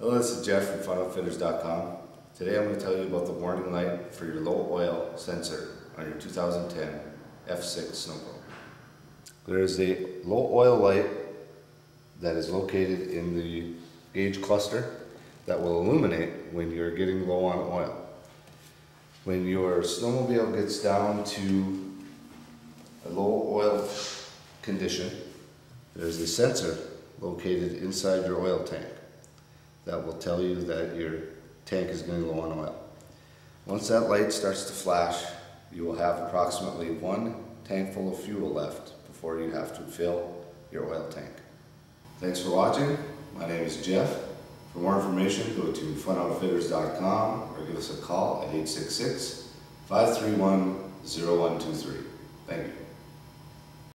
Hello, this is Jeff from FunOutfitters.com. Today I'm going to tell you about the warning light for your low oil sensor on your 2010 F6 snowblower. There is a low oil light that is located in the gauge cluster that will illuminate when you're getting low on oil. When your snowmobile gets down to a low oil condition, there's a sensor located inside your oil tank that will tell you that your tank is getting low on oil. Once that light starts to flash, you will have approximately one tank full of fuel left before you have to fill your oil tank. Thanks for watching. My name is Jeff. For more information, go to FunOutfitters.com or give us a call at 866-531-0123. Thank you.